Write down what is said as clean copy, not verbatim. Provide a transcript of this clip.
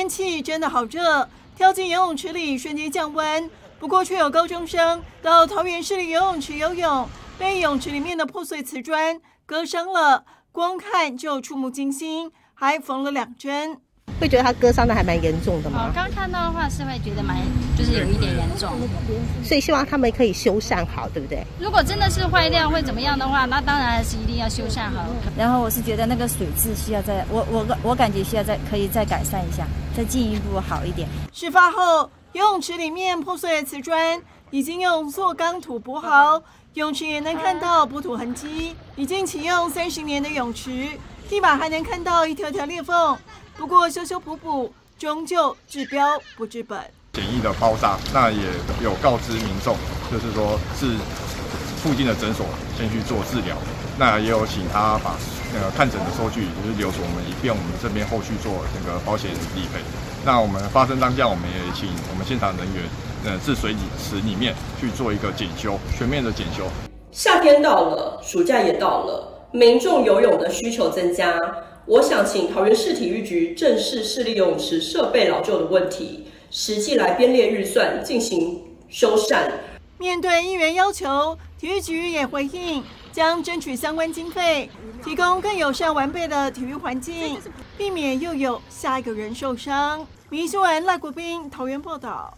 天气真的好热，跳进游泳池里瞬间降温。不过却有高中生到桃园市立游泳池游泳，被泳池里面的破碎瓷砖割伤了，光看就触目惊心，还缝了2针。会觉得它割伤的还蛮严重的吗？我刚看到的话是会觉得蛮，就是有一点严重，所以希望他们可以修缮好，对不对？如果真的是坏掉会怎么样的话，那当然还是一定要修缮好。然后我是觉得那个水质需要再，我感觉需要可以再改善一下，再进一步好一点。事发后，游泳池里面破碎的瓷砖已经用塑钢土补好，泳池也能看到补土痕迹。已经启用30年的泳池，地板还能看到一条条裂缝。 不过修修补补，终究治标不治本。简易的包扎，那也有告知民众，就是说是附近的诊所先去做治疗。那也有请他把看诊的收据，就是留着我们以便我们这边后续做那个保险理赔。那我们发生当下，我们也请我们现场人员至水池里面去做一个检修，全面的检修。夏天到了，暑假也到了，民众游泳的需求增加。 我想请桃园市体育局正视市立游泳池设备老旧的问题，实际来编列预算进行修缮。面对议员要求，体育局也回应，将争取相关经费，提供更友善完备的体育环境，避免又有下一个人受伤。民雄文赖国斌，桃园报道。